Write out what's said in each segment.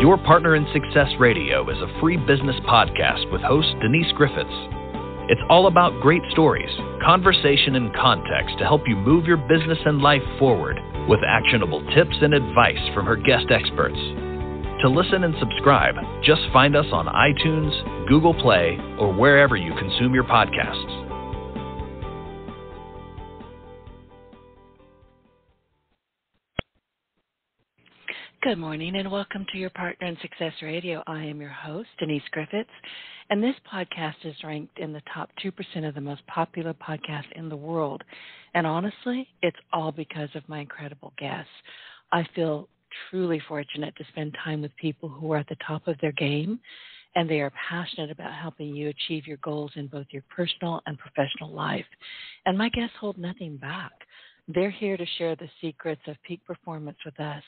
Your Partner in Success Radio is a free business podcast with host Denise Griffitts. It's all about great stories, conversation, and context to help you move your business and life forward with actionable tips and advice from her guest experts. To listen and subscribe, just find us on iTunes, Google Play, or wherever you consume your podcasts. Good morning and welcome to Your Partner in Success Radio. I am your host, Denise Griffitts, and this podcast is ranked in the top 2% of the most popular podcasts in the world. And honestly, it's all because of my incredible guests. I feel truly fortunate to spend time with people who are at the top of their game, and they are passionate about helping you achieve your goals in both your personal and professional life. And my guests hold nothing back. They're here to share the secrets of peak performance with us.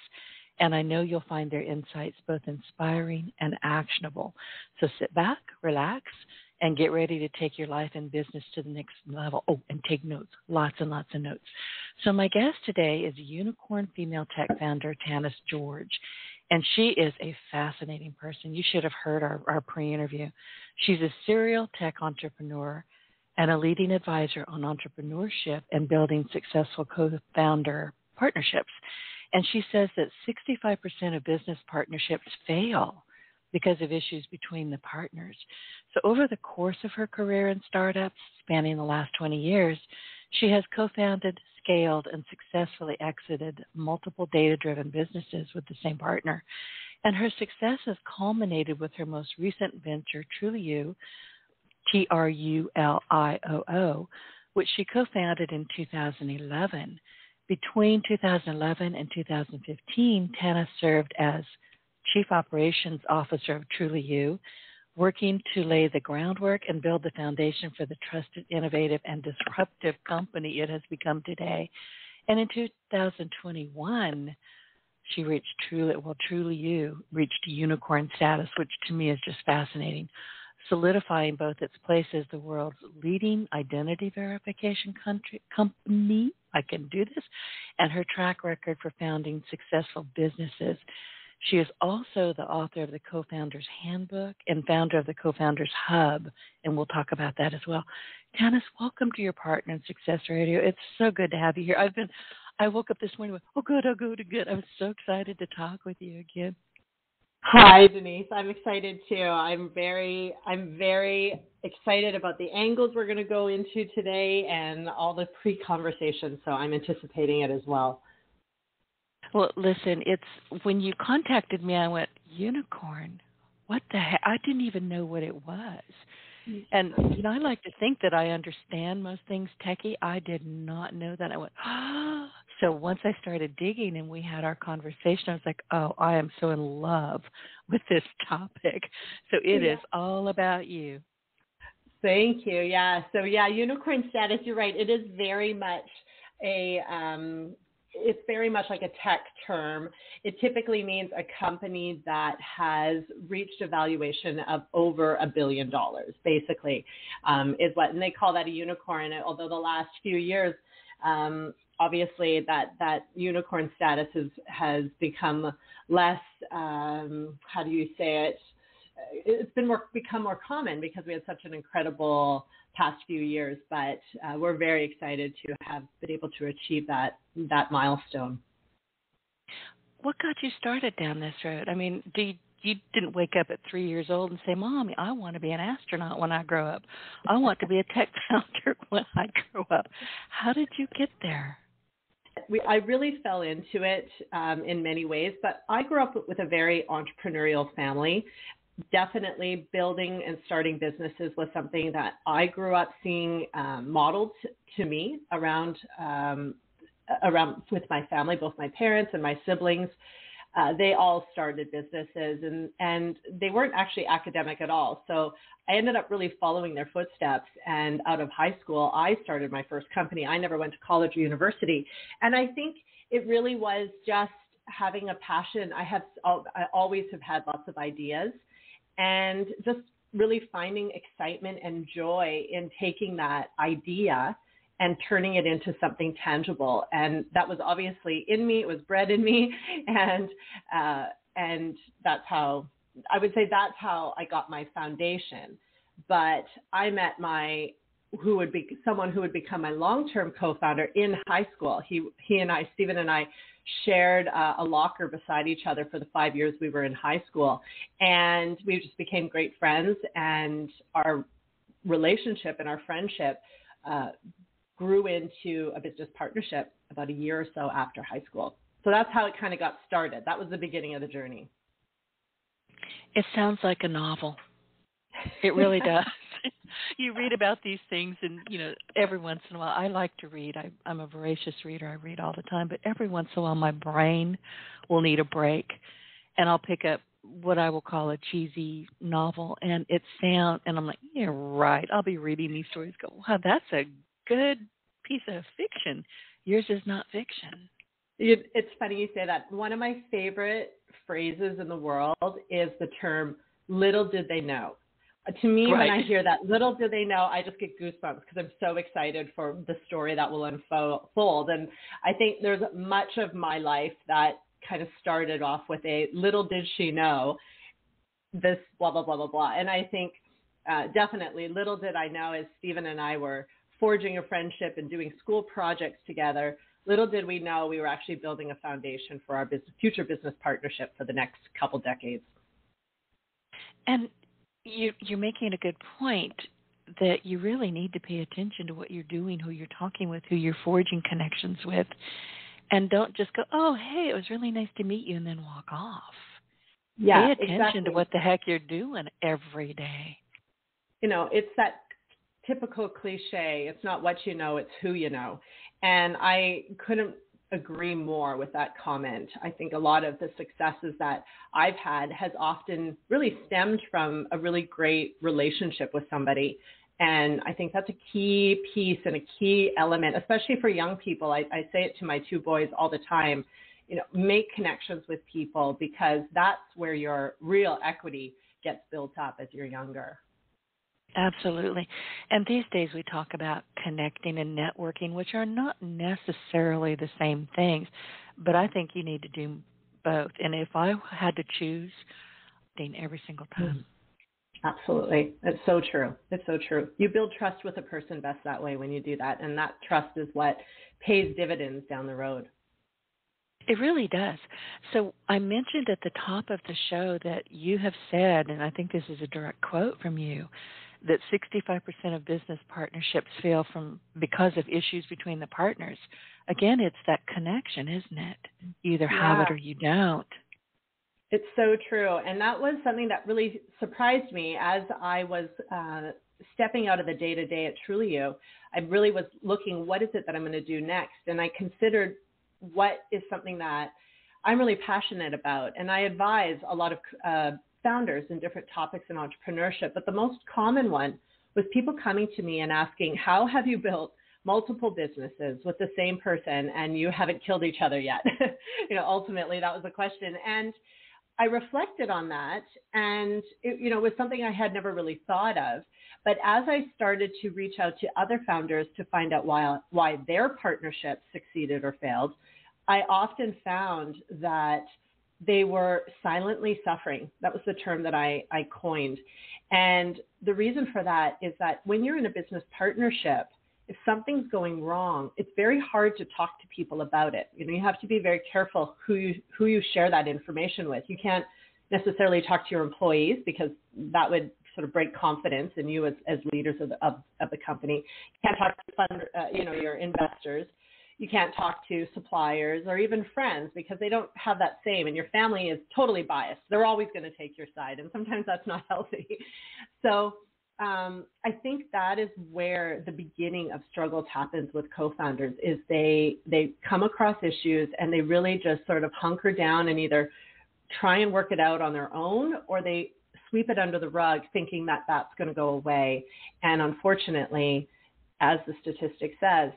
And I know you'll find their insights both inspiring and actionable. So sit back, relax, and get ready to take your life and business to the next level. Oh, and take notes, lots and lots of notes. So my guest today is unicorn female tech founder Tanis Jorge, and she is a fascinating person. You should have heard our pre-interview. She's a serial tech entrepreneur and a leading advisor on entrepreneurship and building successful co-founder partnerships. And she says that 65% of business partnerships fail because of issues between the partners. So over the course of her career in startups, spanning the last 20 years, she has co-founded, scaled, and successfully exited multiple data-driven businesses with the same partner. And her success has culminated with her most recent venture, Trulioo, T-R-U-L-I-O-O, which she co-founded in 2011. Between 2011 and 2015, Tanis served as Chief Operations Officer of Trulioo, working to lay the groundwork and build the foundation for the trusted, innovative, and disruptive company it has become today. And in 2021, she reached Trulioo reached unicorn status, which to me is just fascinating, solidifying both its place as the world's leading identity verification company. I can do this, and her track record for founding successful businesses. She is also the author of the Co Founders Handbook and founder of the Co Founders Hub, and we'll talk about that as well. Tanis, welcome to Your Partner in Success Radio. It's so good to have you here. I woke up this morning with, oh good. I'm so excited to talk with you again. Hi, Denise. I'm excited too. I'm very excited about the angles we're going to go into today and all the pre-conversations, so I'm anticipating it as well. Well, listen, it's when you contacted me, I went, unicorn? What the heck? I didn't even know what it was. And, you know, I like to think that I understand most things techie. I did not know that. I went, oh. So once I started digging and we had our conversation, I was like, oh, I am so in love with this topic. So it is all about you. Thank you. Yeah. So, yeah, unicorn status, you're right. It is very much a it's very much like a tech term. It typically means a company that has reached a valuation of over $1 billion, basically, is what, and they call that a unicorn. Although the last few years, obviously, that unicorn status has become less. How do you say it? It's been become more common because we had such an incredible past few years, but we're very excited to have been able to achieve that milestone. What got you started down this road? I mean, you didn't wake up at 3 years old and say, Mommy, I want to be an astronaut when I grow up. I want to be a tech founder when I grow up. How did you get there? I really fell into it in many ways, but I grew up with a very entrepreneurial family. Definitely building and starting businesses was something that I grew up seeing modeled to me around with my family, both my parents and my siblings. They all started businesses and they weren't actually academic at all. So I ended up really following their footsteps. And out of high school, I started my first company. I never went to college or university. And I think it really was just having a passion. I always have had lots of ideas. And just really finding excitement and joy in taking that idea and turning it into something tangible. And that was obviously in me. It was bred in me. And And that's how, I would say that's how I got my foundation. But I met my, who would be someone who would become my long-term co-founder in high school. He and I, Steven and I, shared a locker beside each other for the 5 years we were in high school. And we just became great friends, and our relationship and our friendship grew into a business partnership about a year or so after high school. So that's how it kind of got started. That was the beginning of the journey. It sounds like a novel. It really does. You read about these things, and, you know, every once in a while, I like to read. I'm a voracious reader. I read all the time. But every once in a while, my brain will need a break, and I'll pick up what I will call a cheesy novel, and it sounds, and I'm like, yeah, right. I'll be reading these stories, go, wow, that's a good piece of fiction. Yours is not fiction. It's funny you say that. One of my favorite phrases in the world is the term, little did they know. To me, right. When I hear that, little do they know, I just get goosebumps because I'm so excited for the story that will unfold. And I think there's much of my life that kind of started off with a little did she know this blah, blah, blah, blah, blah. And I think definitely little did I know, as Steven and I were forging a friendship and doing school projects together, little did we know we were actually building a foundation for our future business partnership for the next couple decades. And You're making a good point that you really need to pay attention to what you're doing, who you're talking with, who you're forging connections with, and don't just go, oh, hey, it was really nice to meet you, and then walk off. Yeah, pay attention to what the heck you're doing every day. You know, it's that typical cliche, it's not what you know, it's who you know. And I couldn't agree more with that comment. I think a lot of the successes that I've had has often really stemmed from a really great relationship with somebody. And I think that's a key piece and a key element, especially for young people. I say it to my two boys all the time, you know, make connections with people, because that's where your real equity gets built up as you're younger. Absolutely. And these days we talk about connecting and networking, which are not necessarily the same things, but I think you need to do both. And if I had to choose, every single time. Absolutely. That's so true. It's so true. You build trust with a person best that way when you do that. And that trust is what pays dividends down the road. It really does. So I mentioned at the top of the show that you have said, and I think this is a direct quote from you, that 65% of business partnerships fail because of issues between the partners. Again, it's that connection, isn't it? You either have it or you don't. It's so true. And that was something that really surprised me as I was stepping out of the day-to-day at Trulioo. I really was looking, what is it that I'm going to do next? And I considered, what is something that I'm really passionate about? And I advise a lot of founders in different topics in entrepreneurship, but the most common one was people coming to me and asking, how have you built multiple businesses with the same person and you haven't killed each other yet? You know, ultimately that was the question. And I reflected on that, and it, you know, was something I had never really thought of. But as I started to reach out to other founders to find out why their partnerships succeeded or failed, I often found that they were silently suffering. That was the term that I coined. And the reason for that is that when you're in a business partnership, if something's going wrong, it's very hard to talk to people about it. You know, you have to be very careful who you share that information with. You can't necessarily talk to your employees because that would sort of break confidence in you as leaders of the company. You can't talk to your investors. You can't talk to suppliers or even friends because they don't have that same. And your family is totally biased. They're always going to take your side, and sometimes that's not healthy. So. I think that is where the beginning of struggles happens with co-founders, is they come across issues and they really just sort of hunker down and either try and work it out on their own, or they sweep it under the rug thinking that that's going to go away. And unfortunately, as the statistic says,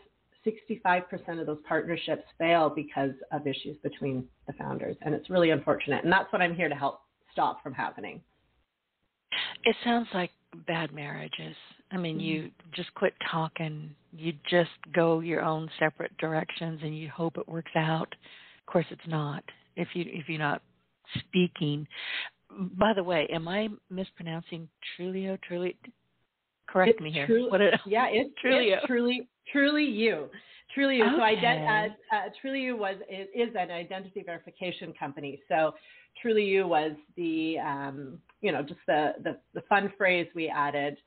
65% of those partnerships fail because of issues between the founders. And it's really unfortunate. And that's what I'm here to help stop from happening. It sounds like bad marriages. I mean, you just quit talking. You just go your own separate directions, and you hope it works out. Of course, it's not. If you're not speaking. By the way, am I mispronouncing Trulioo? Trulioo? Correct me here. It's Trulioo. Trulioo. Trulioo. Okay. So Trulioo is an identity verification company. So Trulioo was the, just the fun phrase we added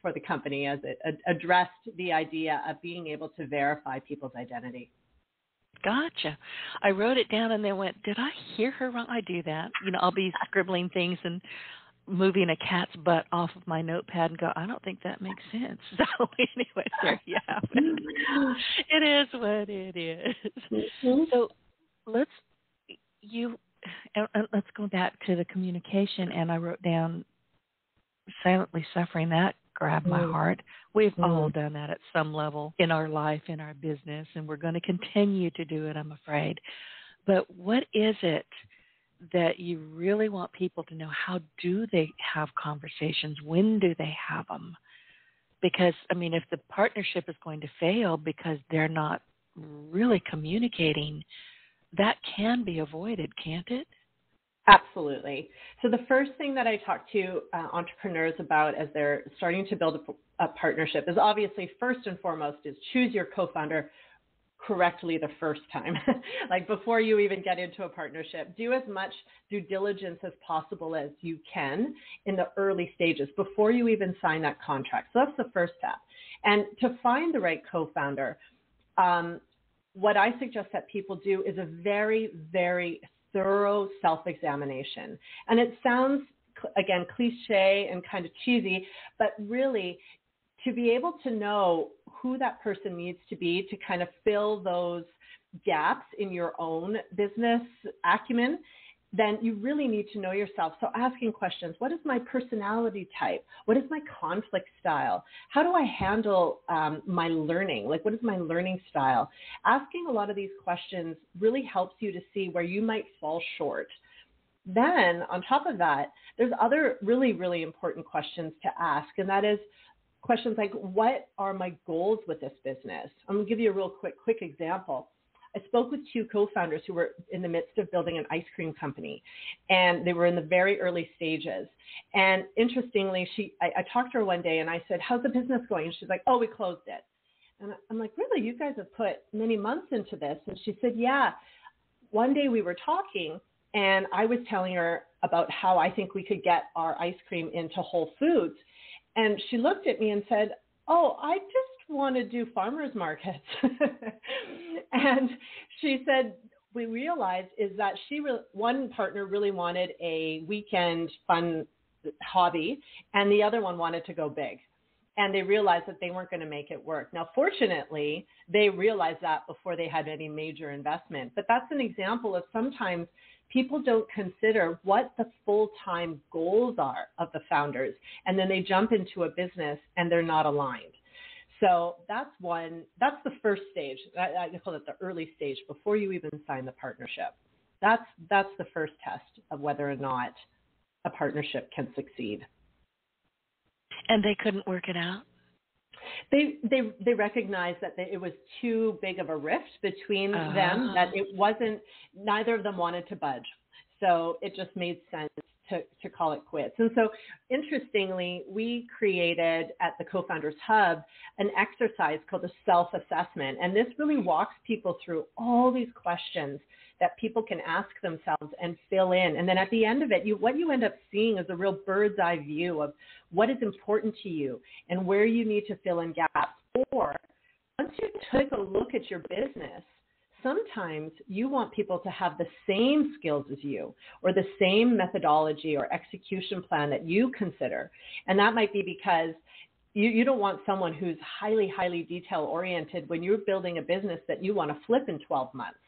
for the company as it addressed the idea of being able to verify people's identity. Gotcha. I wrote it down and then went, did I hear her wrong? I do that. I'll be scribbling things and moving a cat's butt off of my notepad and go, I don't think that makes sense. So anyway, there you have it. It is what it is. Mm-hmm. So let's go back to the communication. And I wrote down silently suffering. That grabbed my heart. We've all done that at some level in our life, in our business, and we're going to continue to do it, I'm afraid. But what is it that you really want people to know? How do they have conversations? When do they have them? Because, if the partnership is going to fail because they're not really communicating, that can be avoided, can't it? Absolutely. So the first thing that I talk to entrepreneurs about as they're starting to build a partnership is obviously first and foremost is choose your co-founder correctly the first time. Like before you even get into a partnership, do as much due diligence as possible as you can in the early stages before you even sign that contract. So that's the first step. And to find the right co-founder, what I suggest that people do is a very, very thorough self-examination. And it sounds, again, cliche and kind of cheesy, but really to be able to know who that person needs to be to kind of fill those gaps in your own business acumen, then you really need to know yourself. So asking questions, what is my personality type? What is my conflict style? How do I handle my learning? Like, what is my learning style? Asking a lot of these questions really helps you to see where you might fall short. Then on top of that, there's other really, really important questions to ask. And that is questions like, what are my goals with this business? I'm going to give you a real quick example. I spoke with two co-founders who were in the midst of building an ice cream company, and they were in the very early stages. And interestingly, I talked to her one day, and I said, how's the business going? And she's like, oh, we closed it. And I'm like, really? You guys have put many months into this? And she said, yeah. One day we were talking, and I was telling her about how I think we could get our ice cream into Whole Foods. And she looked at me and said, oh, I just want to do farmers markets. And she said, we realized is that one partner really wanted a weekend fun hobby, and the other one wanted to go big. And they realized that they weren't going to make it work. Now, fortunately, they realized that before they had any major investment. But that's an example of sometimes people don't consider what the full-time goals are of the founders, and then they jump into a business and they're not aligned. So that's the first stage. I call it the early stage before you even sign the partnership. That's the first test of whether or not a partnership can succeed. And they couldn't work it out? They recognized that it was too big of a rift between them, that neither of them wanted to budge. So it just made sense to call it quits. And so interestingly, we created at the Co Founders Hub an exercise called a self-assessment. And this really walks people through all these questions that people can ask themselves and fill in. And then at the end of it, what you end up seeing is a real bird's eye view of what is important to you and where you need to fill in gaps. Or once you take a look at your business, sometimes you want people to have the same skills as you or the same methodology or execution plan that you consider. And that might be because you don't want someone who's highly, highly detail-oriented when you're building a business that you want to flip in 12 months.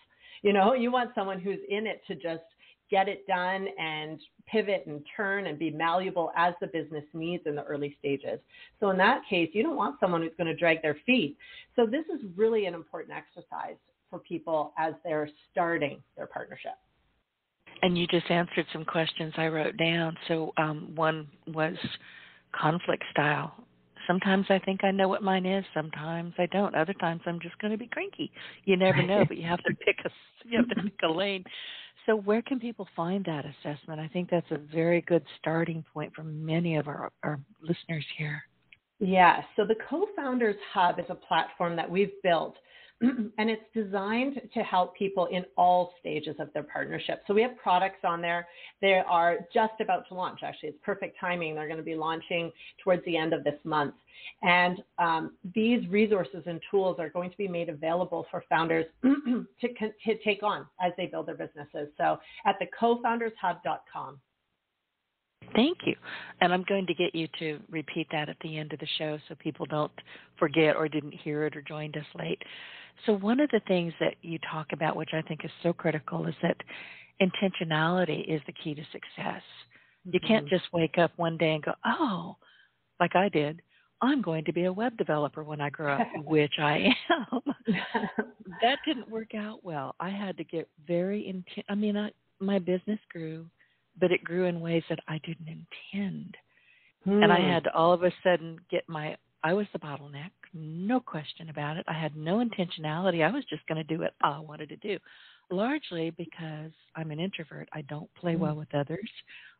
You want someone who's in it to just get it done and pivot and turn and be malleable as the business needs in the early stages. So in that case, you don't want someone who's going to drag their feet. So this is really an important exercise for people as they're starting their partnership. And you just answered some questions I wrote down. So one was conflict style. Sometimes I think I know what mine is. Sometimes I don't. Other times I'm just going to be cranky. You never know, but you have to pick a lane. So where can people find that assessment? I think that's a very good starting point for many of our listeners here. Yeah, so the Co Founders Hub is a platform that we've built, and it's designed to help people in all stages of their partnership. So we have products on there. They are just about to launch, actually. It's perfect timing. They're going to be launching towards the end of this month. And these resources and tools are going to be made available for founders to take on as they build their businesses. So at the cofoundershub.com. Thank you. And I'm going to get you to repeat that at the end of the show so people don't forget or didn't hear it or joined us late. So one of the things that you talk about, which I think is so critical, is that intentionality is the key to success. Mm-hmm. You can't just wake up one day and go, oh, like I did, I'm going to be a web developer when I grow up, which I am. That didn't work out well. I had to get very my business grew, but it grew in ways that I didn't intend. And I had to all of a sudden I was the bottleneck, no question about it. I had no intentionality. I was just going to do what I wanted to do, largely because I'm an introvert. I don't play well with others.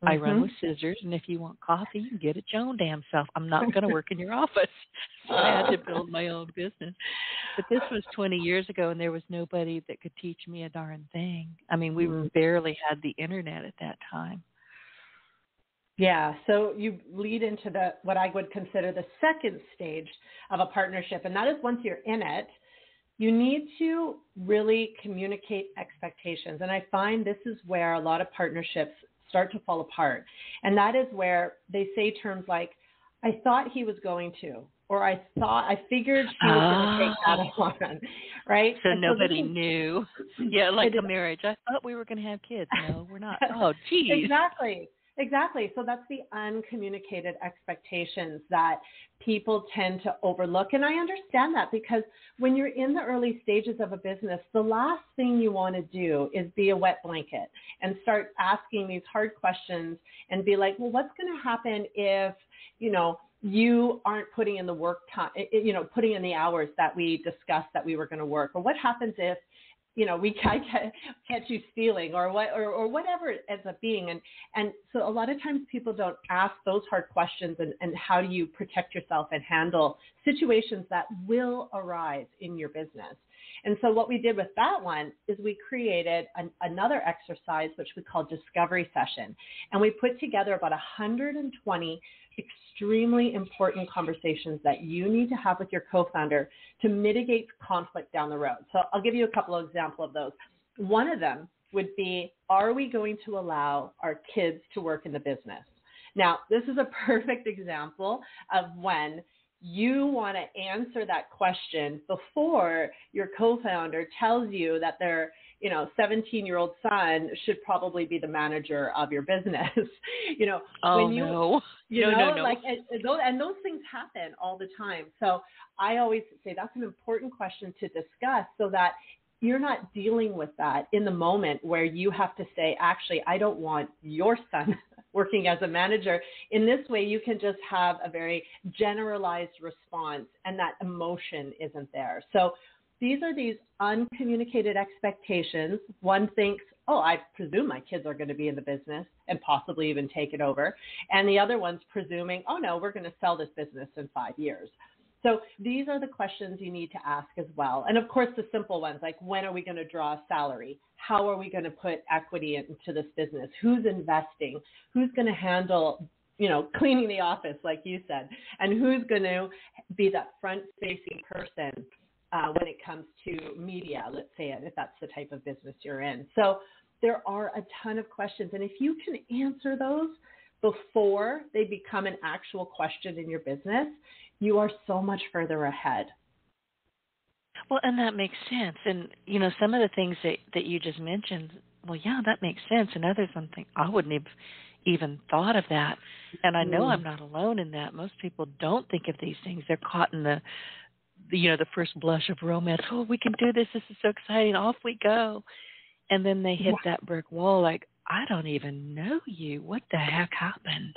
Mm-hmm. I run with scissors, and if you want coffee, you can get it your own damn self. I'm not going to work in your office. So I had to build my own business. But this was 20 years ago, and there was nobody that could teach me a darn thing. I mean, we barely had the internet at that time. Yeah, so you lead into what I would consider the second stage of a partnership, and that is once you're in it, you need to really communicate expectations. And I find this is where a lot of partnerships start to fall apart. And that is where they say terms like, I thought he was going to, or I figured she was going to take that on, right? So nobody knew. Yeah, like a marriage. I thought we were going to have kids. No, we're not. Oh, geez. Exactly. So that's the uncommunicated expectations that people tend to overlook. And I understand that, because when you're in the early stages of a business, the last thing you want to do is be a wet blanket and start asking these hard questions and be like, well, what's going to happen if, you aren't putting in the work time, putting in the hours that we discussed that we were going to work, or what happens if, we can't catch you stealing, or what, or whatever it ends up being. And so a lot of times people don't ask those hard questions, and how do you protect yourself and handle situations that will arise in your business. And so what we did with that one is we created another exercise, which we call Discovery Session. And we put together about 120 extremely important conversations that you need to have with your co-founder to mitigate conflict down the road. So I'll give you a couple of examples of those. One of them would be, are we going to allow our kids to work in the business? Now, this is a perfect example of when you want to answer that question before your co-founder tells you that their 17-year-old son should probably be the manager of your business. And those things happen all the time. So I always say that's an important question to discuss, so that you're not dealing with that in the moment where you have to say, actually, I don't want your son working as a manager. In this way, you can just have a very generalized response, and that emotion isn't there. So these are these uncommunicated expectations. One thinks, oh, I presume my kids are going to be in the business and possibly even take it over. And the other one's presuming, oh, no, we're going to sell this business in 5 years. So these are the questions you need to ask as well. And, of course, the simple ones, like when are we going to draw a salary? How are we going to put equity into this business? Who's investing? Who's going to handle, cleaning the office, like you said? And who's going to be that front-facing person when it comes to media, let's say, if that's the type of business you're in? So there are a ton of questions. And if you can answer those before they become an actual question in your business, you are so much further ahead. Well, and that makes sense. And, some of the things that you just mentioned, well, yeah, that makes sense. And others, I wouldn't have even thought of that. And I know I'm not alone in that. Most people don't think of these things. They're caught in the first blush of romance. Oh, we can do this. This is so exciting. Off we go. And then they hit that brick wall like, I don't even know you. What the heck happened?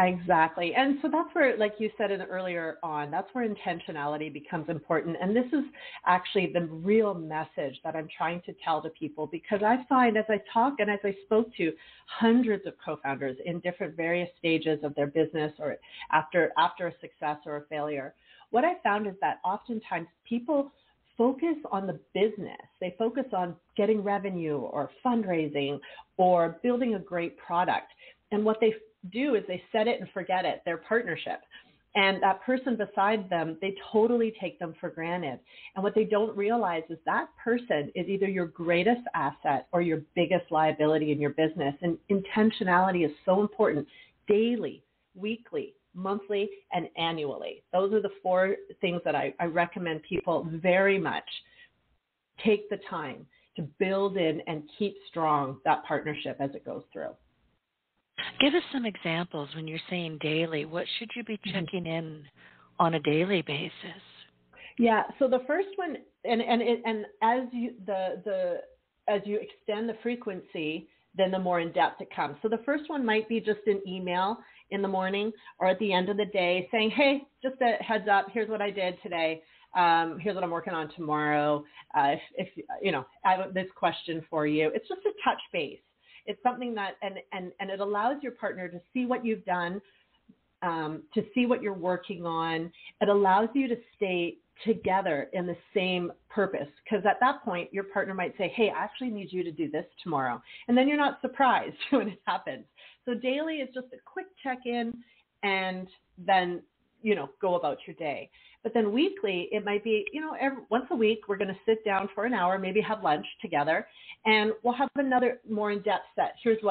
Exactly. And so that's where, like you said earlier on, that's where intentionality becomes important. And this is actually the real message that I'm trying to tell to people, because I find as I talk and as I spoke to hundreds of co-founders in different various stages of their business or after a success or a failure, what I found is that oftentimes people focus on the business. They focus on getting revenue or fundraising or building a great product. And what they do is they set it and forget it, their partnership. And that person beside them, they totally take them for granted. And what they don't realize is that person is either your greatest asset or your biggest liability in your business. And intentionality is so important daily, weekly, monthly, and annually. Those are the four things that I recommend people very much take the time to build in and keep strong that partnership as it goes through. Give us some examples when you're saying daily. What should you be checking in on a daily basis? Yeah, so the first one, and as you extend the frequency, then the more in-depth it comes. So the first one might be just an email in the morning or at the end of the day saying, hey, just a heads up, here's what I did today. Here's what I'm working on tomorrow. If you know, I have this question for you. It's just a touch base. It's something that, and it allows your partner to see what you've done, to see what you're working on. It allows you to stay together in the same purpose, because at that point, your partner might say, hey, I actually need you to do this tomorrow. And then you're not surprised when it happens. So daily is just a quick check-in and then, you know, go about your day. But then weekly, it might be, you know, once a week, we're going to sit down for an hour, maybe have lunch together, and we'll have another more in-depth set. Here's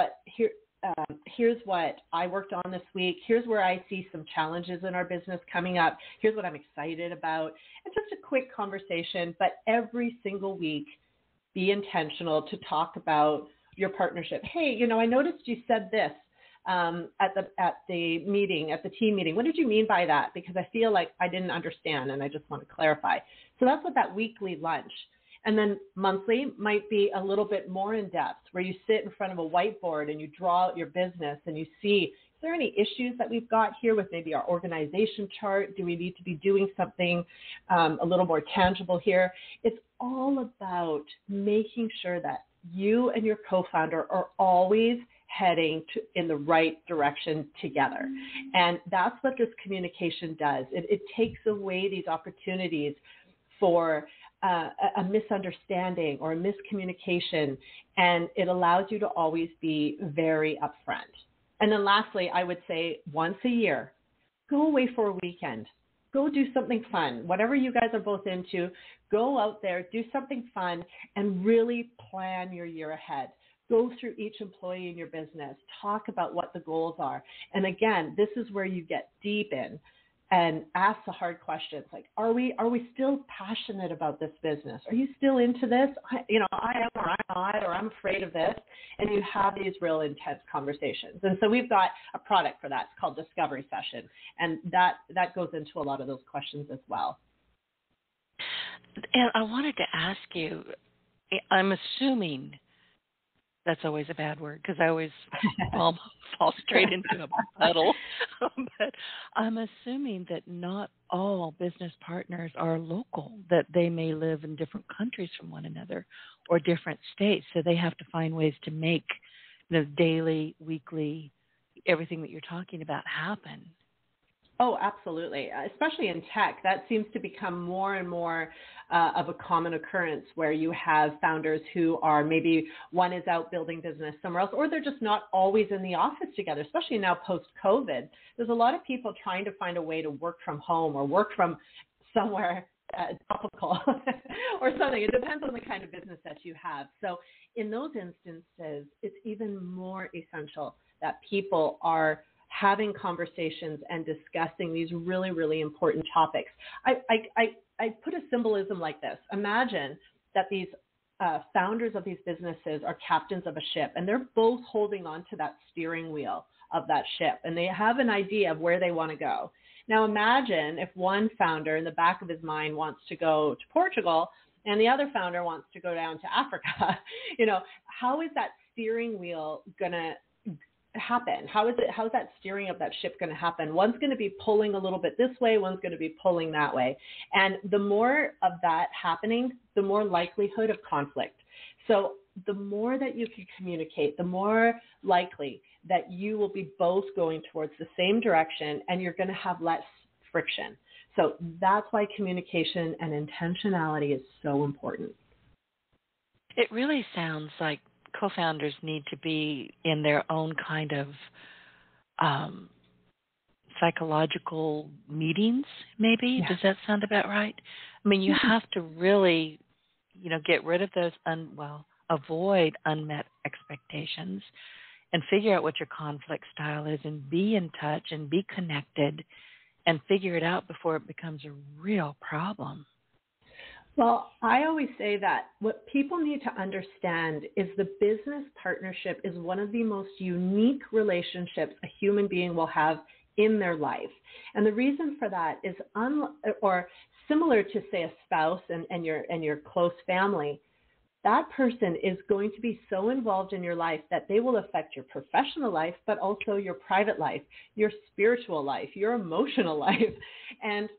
what I worked on this week. Here's where I see some challenges in our business coming up. Here's what I'm excited about. And just a quick conversation, but every single week, be intentional to talk about your partnership. Hey, you know, I noticed you said this. At the team meeting. What did you mean by that? Because I feel like I didn't understand and I just want to clarify. So that's what that weekly lunch. And then monthly might be a little bit more in depth, where you sit in front of a whiteboard and you draw out your business and you see, is there any issues that we've got here with maybe our organization chart? Do we need to be doing something a little more tangible here? It's all about making sure that you and your co-founder are always heading in the right direction together. And that's what this communication does. It takes away these opportunities for a misunderstanding or a miscommunication, and it allows you to always be very upfront. And then lastly, I would say once a year, go away for a weekend. Go do something fun. Whatever you guys are both into, go out there, do something fun, and really plan your year ahead. Go through each employee in your business, talk about what the goals are. And again, this is where you get deep in and ask the hard questions. Like, are we still passionate about this business? Are you still into this? I am, or I'm not, or I'm afraid of this. And you have these real intense conversations. And so we've got a product for that. It's called Discovery Session. And that goes into a lot of those questions as well. And I wanted to ask you, I'm assuming that's always a bad word because I always fall straight into a puddle. But I'm assuming that not all business partners are local, that they may live in different countries from one another or different states. So they have to find ways to make the daily, weekly, everything that you're talking about happen. Oh, absolutely. Especially in tech, that seems to become more and more of a common occurrence, where you have founders who are maybe one is out building business somewhere else, or they're just not always in the office together, especially now post-COVID. There's a lot of people trying to find a way to work from home or work from somewhere topical or something. It depends on the kind of business that you have. So in those instances, it's even more essential that people are having conversations and discussing these really, really important topics. I put a symbolism like this. Imagine that these founders of these businesses are captains of a ship, and they're both holding on to that steering wheel of that ship, and they have an idea of where they want to go. Now imagine if one founder in the back of his mind wants to go to Portugal and the other founder wants to go down to Africa. How is that steering wheel going to happen? How's that steering of that ship going to happen? One's going to be pulling a little bit this way, one's going to be pulling that way. And the more of that happening, the more likelihood of conflict. So the more that you can communicate, the more likely that you will be both going towards the same direction, and you're going to have less friction. So that's why communication and intentionality is so important. It really sounds like co-founders need to be in their own kind of psychological meetings, maybe. Yeah. Does that sound about right? I mean, you have to really, get rid of those, avoid unmet expectations and figure out what your conflict style is and be in touch and be connected and figure it out before it becomes a real problem. Well, I always say that what people need to understand is the business partnership is one of the most unique relationships a human being will have in their life. And the reason for that is similar to, say, a spouse and your close family. That person is going to be so involved in your life that they will affect your professional life, but also your private life, your spiritual life, your emotional life. And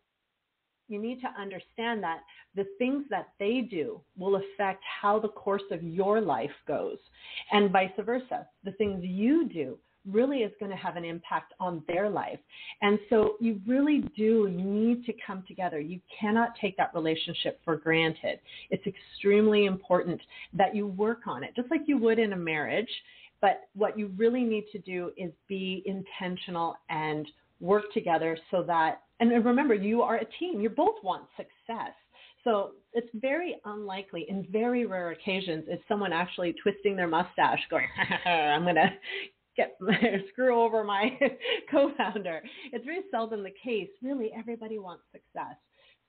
you need to understand that the things that they do will affect how the course of your life goes, and vice versa. The things you do really is going to have an impact on their life. And so you really do need to come together. You cannot take that relationship for granted. It's extremely important that you work on it, just like you would in a marriage. But what you really need to do is be intentional and work together so that, and remember, you are a team. You both want success. So it's very unlikely, in very rare occasions, is someone actually twisting their mustache going, I'm going to screw over my co-founder. It's very seldom the case. Really, everybody wants success.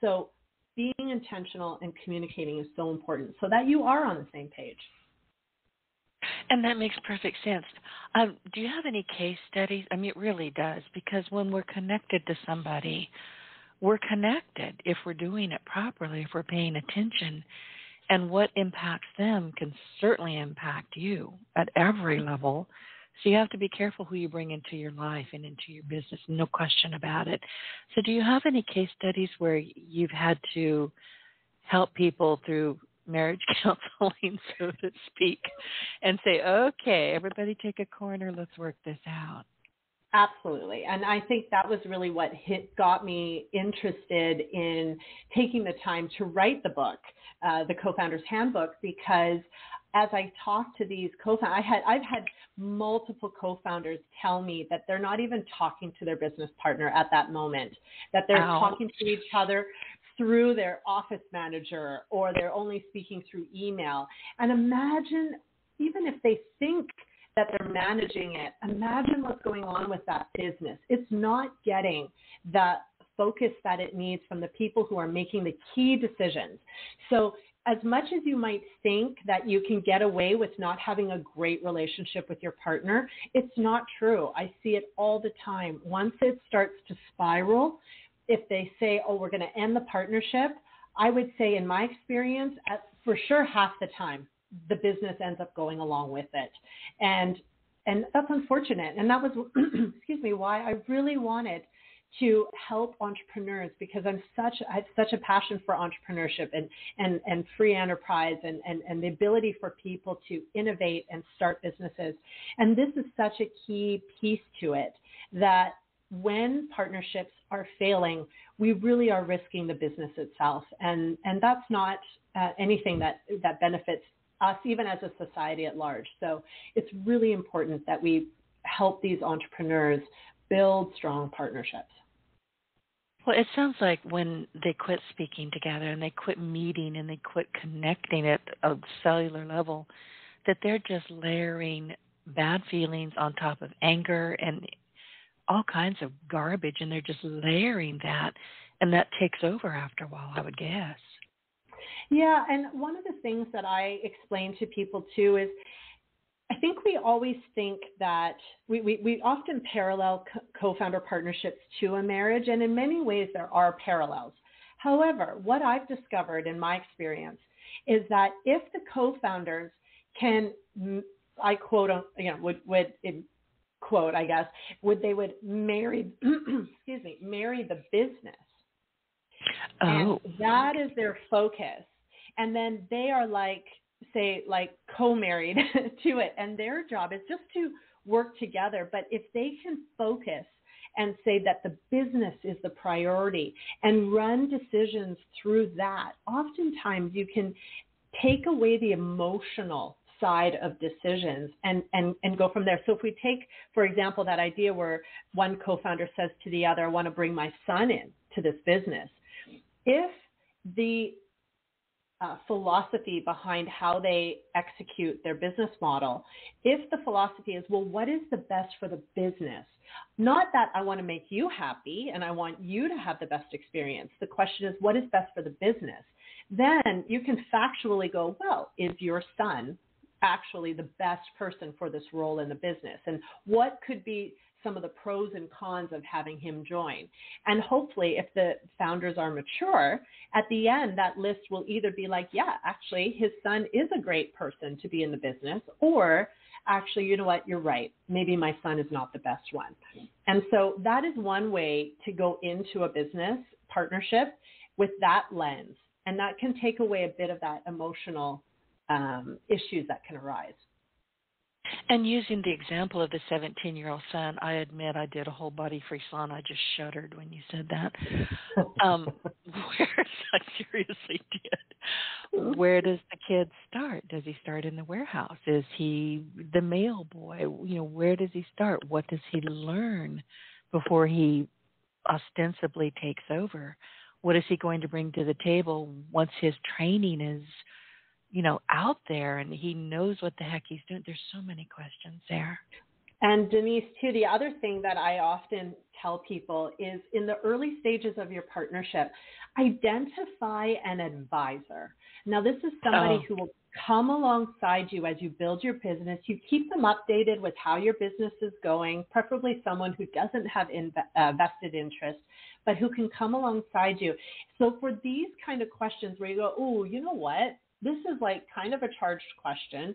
So being intentional and communicating is so important so that you are on the same page. And that makes perfect sense. Do you have any case studies? I mean, it really does, because when we're connected to somebody, we're connected if we're doing it properly, if we're paying attention. And what impacts them can certainly impact you at every level. So you have to be careful who you bring into your life and into your business, no question about it. So do you have any case studies where you've had to help people through marriage counseling, so to speak, and say, okay, everybody take a corner, let's work this out? Absolutely. And I think that was really what got me interested in taking the time to write the book, the Co-Founders Handbook, because as I talked to these co-founders, I've had multiple co-founders tell me that they're not even talking to their business partner at that moment, that they're talking to each other through their office manager, or they're only speaking through email. And imagine, even if they think that they're managing it, imagine what's going on with that business. It's not getting the focus that it needs from the people who are making the key decisions. So as much as you might think that you can get away with not having a great relationship with your partner, it's not true. I see it all the time. Once it starts to spiral, if they say, oh, we're going to end the partnership, I would say in my experience, for sure half the time, the business ends up going along with it. And that's unfortunate. And that was, why I really wanted to help entrepreneurs, because I have such a passion for entrepreneurship and free enterprise and the ability for people to innovate and start businesses. And this is such a key piece to it, that when partnerships are failing, we really are risking the business itself. And that's not anything that benefits us, even as a society at large. So it's really important that we help these entrepreneurs build strong partnerships. Well, it sounds like when they quit speaking together and they quit meeting and they quit connecting at a cellular level, that they're just layering bad feelings on top of anger and all kinds of garbage, and they're just layering that, and that takes over after a while, I would guess. Yeah, and one of the things that I explain to people too is, I think we always think that we often parallel co-founder partnerships to a marriage, and in many ways there are parallels. However, what I've discovered in my experience is that if the co-founders can, I quote, would quote, I guess, would marry, excuse me, marry the business. Oh. And that is their focus. And then they are like, say, like co-married to it. And their job is just to work together. But if they can focus and say that the business is the priority and run decisions through that, oftentimes you can take away the emotional side of decisions and go from there. So if we take, for example, that idea where one co-founder says to the other, I want to bring my son in to this business. If the philosophy behind how they execute their business model, if the philosophy is, well, what is the best for the business? Not that I want to make you happy and I want you to have the best experience. The question is, what is best for the business? Then you can factually go, well, is your son actually the best person for this role in the business? And what could be some of the pros and cons of having him join? And hopefully, if the founders are mature, at the end, that list will either be like, yeah, actually, his son is a great person to be in the business, or actually, you know what, you're right. Maybe my son is not the best one. And so that is one way to go into a business partnership with that lens. And that can take away a bit of that emotional issues that can arise. And using the example of the 17-year-old son, I admit I did a whole body free sauna. I just shuddered when you said that. I seriously did. Where does the kid start? Does he start in the warehouse? Is he the mail boy? You know, where does he start? What does he learn before he ostensibly takes over? What is he going to bring to the table once his training is, you know, out there and he knows what the heck he's doing? There's so many questions there. And Denise, too, the other thing that I often tell people is in the early stages of your partnership, identify an advisor. Now, this is somebody who will come alongside you as you build your business. You keep them updated with how your business is going, preferably someone who doesn't have vested interest, but who can come alongside you. So for these kind of questions where you go, oh, you know what? This is like kind of a charged question.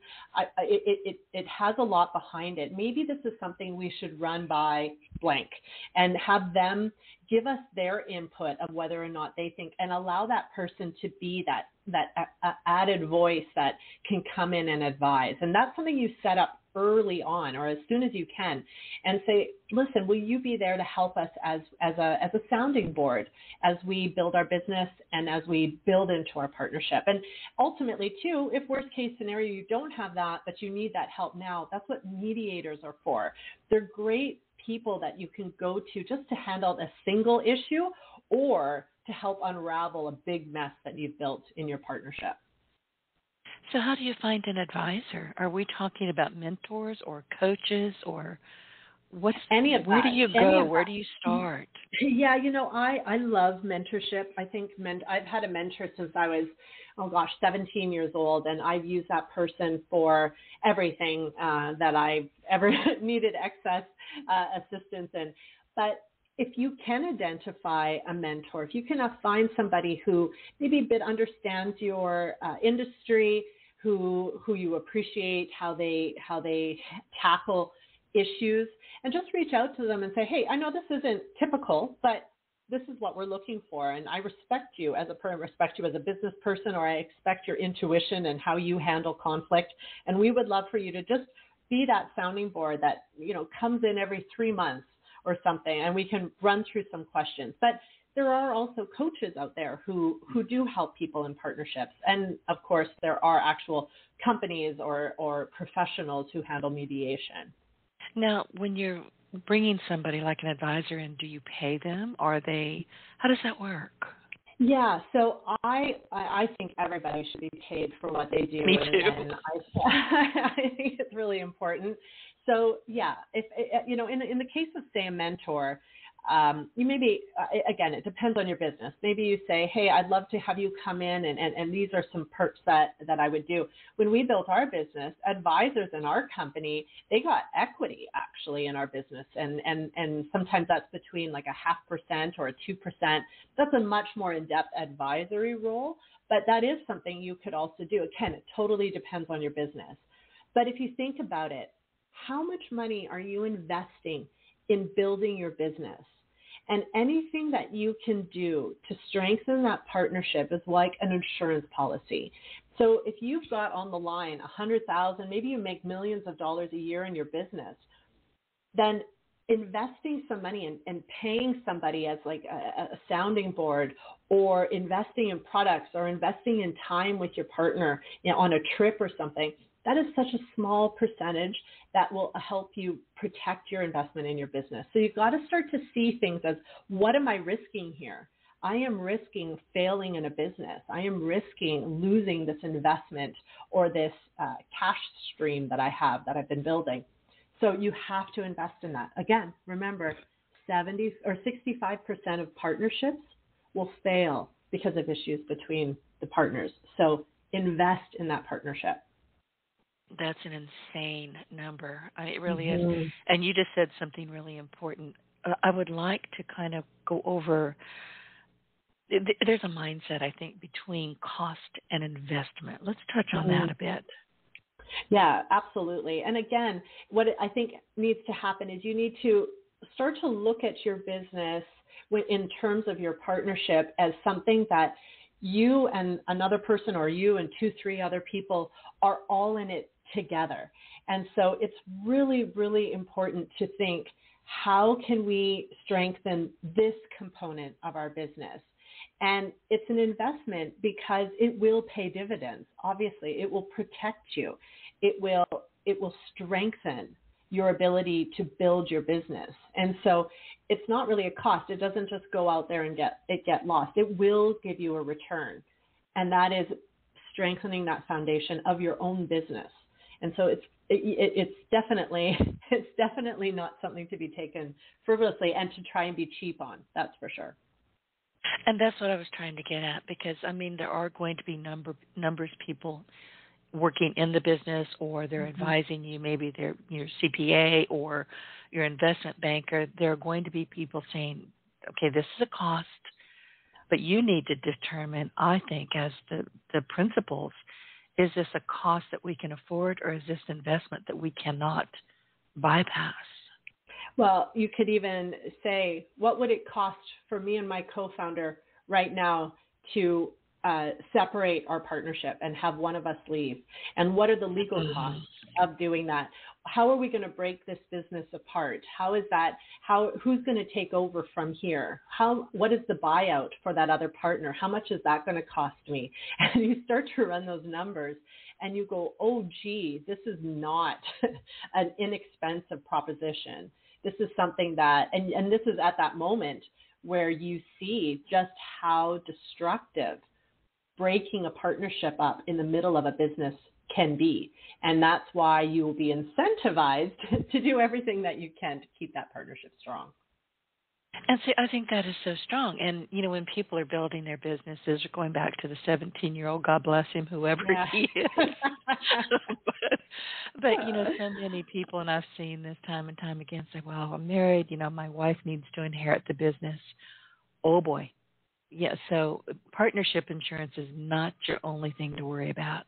It has a lot behind it. Maybe this is something we should run by blank and have them give us their input of whether or not they think, and allow that person to be that added voice that can come in and advise. And that's something you set up early on or as soon as you can and say, listen, will you be there to help us as a sounding board as we build our business and as we build into our partnership? And ultimately, too, if worst case scenario, you don't have that, but you need that help now, that's what mediators are for. They're great people that you can go to just to handle a single issue or to help unravel a big mess that you've built in your partnership. So how do you find an advisor? Are we talking about mentors or coaches or what's any of that? Where do you go? Where do you start? Yeah, you know, I love mentorship. I think I've had a mentor since I was, 17 years old, and I've used that person for everything that I've ever needed excess assistance in. But if you can identify a mentor, if you can find somebody who maybe a bit understands your industry, who you appreciate how they tackle issues, and just reach out to them and say, hey, I know this isn't typical, but this is what we're looking for, and I respect you as a business person, or I respect your intuition and how you handle conflict, and we would love for you to just be that sounding board that, you know, comes in every 3 months or something, and we can run through some questions. But there are also coaches out there who do help people in partnerships. And of course, there are actual companies or professionals who handle mediation. Now, when you're bringing somebody like an advisor in, do you pay them? How does that work? Yeah, so I think everybody should be paid for what they do. Me too. And I think it's really important. So yeah, if you know, in the case of, say, a mentor, you maybe, again, it depends on your business. Maybe you say, hey, I'd love to have you come in, and these are some perks that I would do. When we built our business, advisors in our company, they got equity actually in our business. And sometimes that's between like 0.5% or 2%. That's a much more in-depth advisory role, but that is something you could also do. Again, it totally depends on your business. But if you think about it, how much money are you investing in building your business? And anything that you can do to strengthen that partnership is like an insurance policy. So if you've got on the line $100,000, maybe you make millions of dollars a year in your business, then investing some money and paying somebody as like a sounding board, or investing in products, or investing in time with your partner, you know, on a trip or something, that is such a small percentage that will help you protect your investment in your business. So you've got to start to see things as, what am I risking here? I am risking failing in a business. I am risking losing this investment or this cash stream that I have, that I've been building. So you have to invest in that. Again, remember, 70 or 65% of partnerships will fail because of issues between the partners. So invest in that partnership. That's an insane number. It really is. And you just said something really important. I would like to kind of go over, there's a mindset, I think, between cost and investment. Let's touch on that a bit. Yeah, absolutely. And again, what I think needs to happen is you need to start to look at your business in terms of your partnership as something that you and another person, or you and 2-3 other people, are all in it together. And so it's really, really important to think, how can we strengthen this component of our business? And it's an investment because it will pay dividends. Obviously, it will protect you. It will strengthen your ability to build your business. And so it's not really a cost. It doesn't just go out there and get lost. It will give you a return. And that is strengthening that foundation of your own business. And so it's definitely not something to be taken frivolously and to try and be cheap on. That's for sure. And that's what I was trying to get at, because, I mean, there are going to be numbers people working in the business, or they're advising you, maybe they're your CPA or your investment banker. There are going to be people saying, okay, this is a cost, but you need to determine, I think, as the principals, is this a cost that we can afford, or is this investment that we cannot bypass? Well, you could even say, what would it cost for me and my co-founder right now to separate our partnership and have one of us leave? And what are the legal costs of doing that? How are we going to break this business apart? How is that? Who's going to take over from here? What is the buyout for that other partner? How much is that going to cost me? And you start to run those numbers and you go, oh, gee, this is not an inexpensive proposition. This is something that, and this is at that moment where you see just how destructive breaking a partnership up in the middle of a business can be. And that's why you will be incentivized to do everything that you can to keep that partnership strong. And see, I think that is so strong. And, you know, when people are building their businesses, or going back to the 17-year-old, God bless him, whoever he is. but, you know, so many people, and I've seen this time and time again, say, well, I'm married, you know, my wife needs to inherit the business. Oh, boy. Yeah, so partnership insurance is not your only thing to worry about.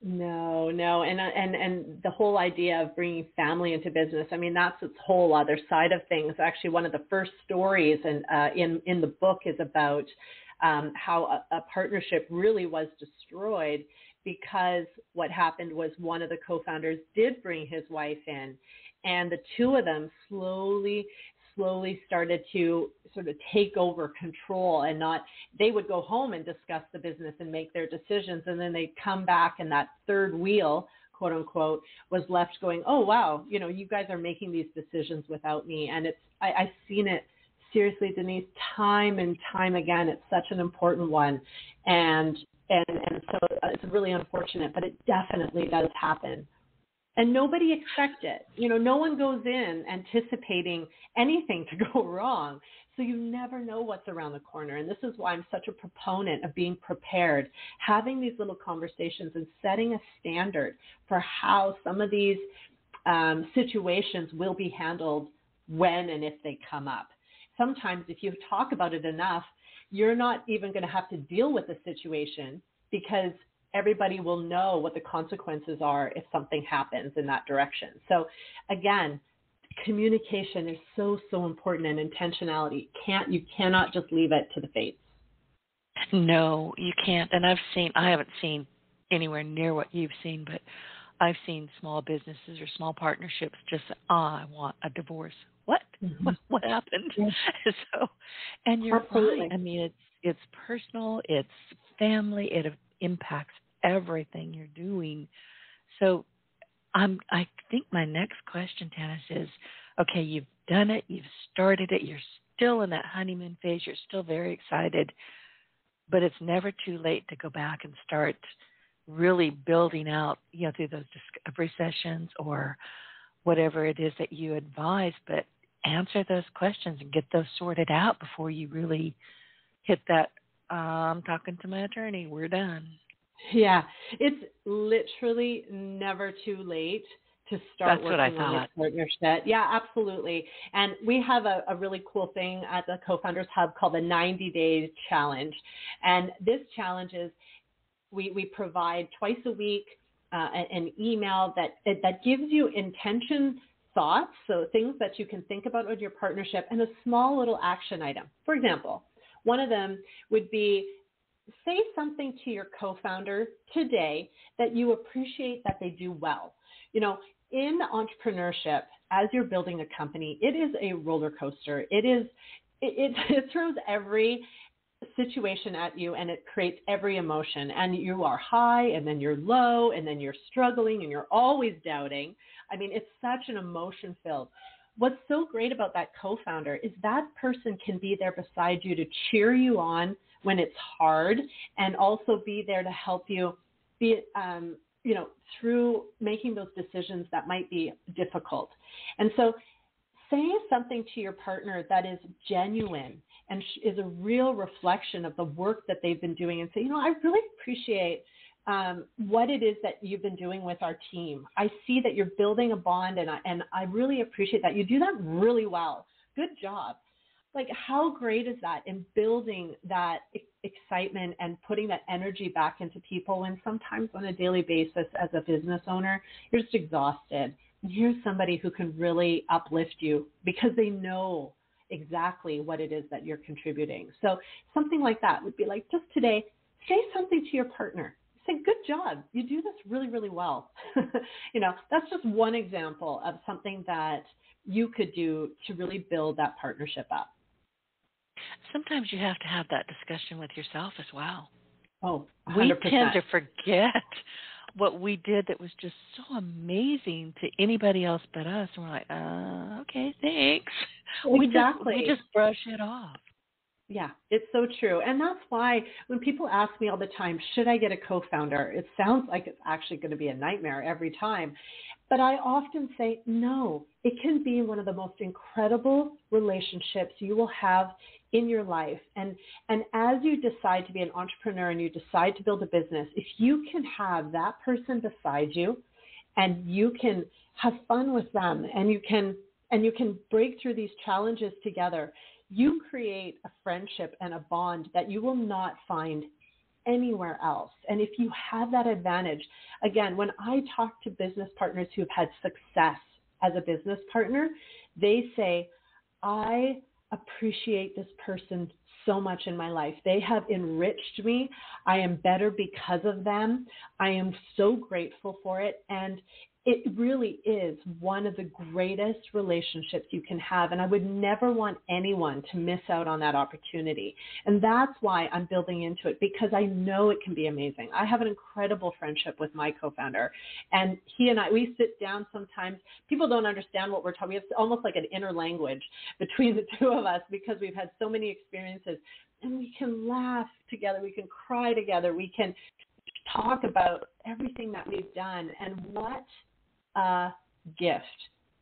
No. And the whole idea of bringing family into business, I mean, that's its whole other side of things. Actually, one of the first stories in the book is about how a partnership really was destroyed, because what happened was one of the co-founders did bring his wife in, and the two of them slowly started to sort of take over control, and they would go home and discuss the business and make their decisions. And then they'd come back, and that third wheel, quote unquote, was left going, oh, wow, you know, you guys are making these decisions without me. And I've seen it, seriously, Denise, time and time again. It's such an important one. And so it's really unfortunate, but it definitely does happen. And nobody expects it. You know, no one goes in anticipating anything to go wrong. So you never know what's around the corner. And this is why I'm such a proponent of being prepared, having these little conversations and setting a standard for how some of these situations will be handled when and if they come up. Sometimes if you talk about it enough, you're not even going to have to deal with the situation, because everybody will know what the consequences are if something happens in that direction. So again, communication is so, so important, and intentionality. You cannot just leave it to the fates. No, you can't. And I haven't seen anywhere near what you've seen, but I've seen small businesses or small partnerships just, I want a divorce. What? Mm-hmm. What happened? Yes. And you're absolutely right. I mean, it's personal, it's family, it impacts everything you're doing. So I think my next question, Tanis, is, okay, you've done it, you've started it, you're still in that honeymoon phase, you're still very excited, but it's never too late to go back and start really building out, through those discovery sessions or whatever it is that you advise, but answer those questions and get those sorted out before you really hit that, I'm talking to my attorney, we're done. Yeah, it's literally never too late to start working on a partnership. Yeah, absolutely. And we have a really cool thing at the Co Founders Hub called the 90-Day Challenge. And this challenge is we provide twice a week an email that gives you intention thoughts, so things that you can think about with your partnership, and a small little action item. For example, one of them would be, say something to your co-founder today that you appreciate that they do well. In entrepreneurship, as you're building a company, it is a roller coaster. It throws every situation at you, and it creates every emotion. And you are high, and then you're low, and then you're struggling, and you're always doubting. I mean, it's such an emotion-filled. What's so great about that co-founder is that person can be there beside you to cheer you on when it's hard, and also be there to help you be, through making those decisions that might be difficult. And so say something to your partner that is genuine and is a real reflection of the work that they've been doing, and say, I really appreciate what it is that you've been doing with our team. I see that you're building a bond, and I really appreciate that. You do that really well. Good job. Like, how great is that in building that excitement and putting that energy back into people when sometimes on a daily basis as a business owner, you're just exhausted. And here's somebody who can really uplift you because they know exactly what it is that you're contributing. So something like that would be like, just today, say something to your partner. Say, good job. You do this really, really well. That's just one example of something that you could do to really build that partnership up. Sometimes you have to have that discussion with yourself as well. Oh, 100%. We tend to forget what we did that was just so amazing to anybody else but us. And we're like, okay, thanks. Exactly. We just brush it off. Yeah, it's so true. And that's why when people ask me all the time, should I get a co-founder? It sounds like it's actually going to be a nightmare every time. But I often say, no, it can be one of the most incredible relationships you will have in your life. And as you decide to be an entrepreneur and you decide to build a business, if you can have that person beside you and you can have fun with them and you can break through these challenges together, you create a friendship and a bond that you will not find anywhere else. And if you have that advantage, again, when I talk to business partners who've had success as a business partner, they say, I appreciate this person so much in my life. They have enriched me. I am better because of them. I am so grateful for it. And it really is one of the greatest relationships you can have, and I would never want anyone to miss out on that opportunity. And that's why I'm building into it, because I know it can be amazing. I have an incredible friendship with my co-founder, and he and I, we sit down sometimes. People don't understand what we're talking. We have almost like an inner language between the two of us because we've had so many experiences, and we can laugh together. We can cry together. We can talk about everything that we've done and what a gift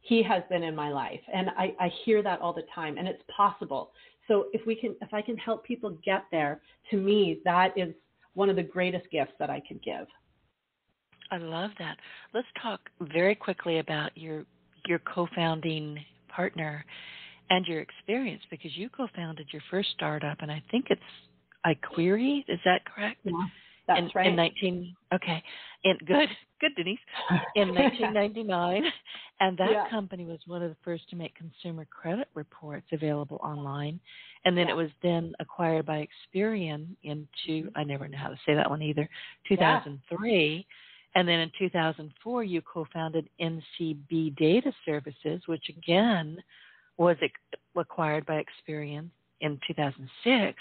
he has been in my life. And I hear that all the time, and it's possible. So if I can help people get there, to me, that is one of the greatest gifts that I could give. I love that. Let's talk very quickly about your co-founding partner and your experience, because you co-founded your first startup, and I think it's iQuery. Is that correct? Yeah. That's right. Good, Denise. In 1999, and that company was one of the first to make consumer credit reports available online, and then it was then acquired by Experian into, I never know how to say that one either, 2003, and then in 2004 you co-founded MCB Data Services, which again was acquired by Experian in 2006,